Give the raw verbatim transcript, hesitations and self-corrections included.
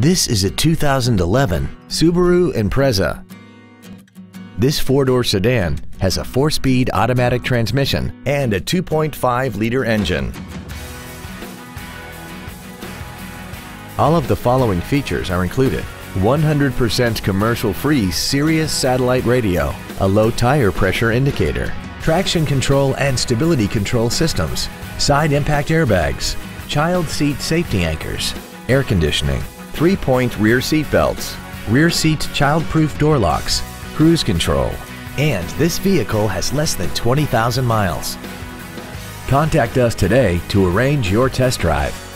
This is a two thousand eleven Subaru Impreza. This four-door sedan has a four-speed automatic transmission and a two point five liter engine. All of the following features are included: one hundred percent commercial-free Sirius satellite radio, a low tire pressure indicator, traction control and stability control systems, side impact airbags, child seat safety anchors, air conditioning, three-point rear seat belts, rear seat child-proof door locks, cruise control, and this vehicle has less than twenty thousand miles. Contact us today to arrange your test drive.